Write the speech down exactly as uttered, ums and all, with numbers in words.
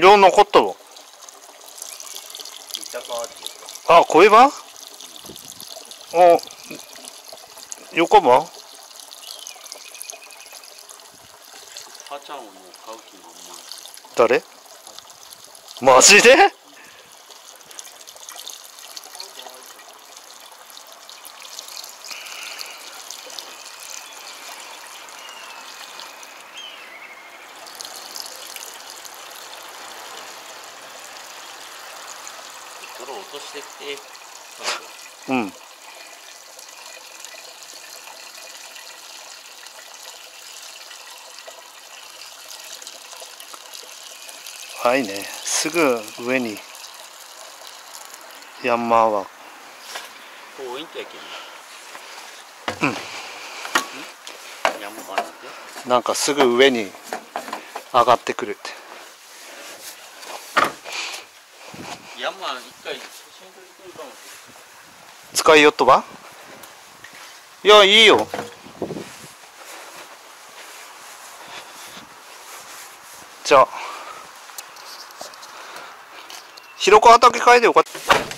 量残っとる。あ、小エバ？お、横ば？誰？マジで？泥落としてきて、うん。はいね、すぐ上に山は遠いんだけど、うん、んなんかすぐ上に上がってくるって山一回写真撮り来るかもしれない。使いよっとば？いや、いいよ。じゃあ広川岳変えてよかった。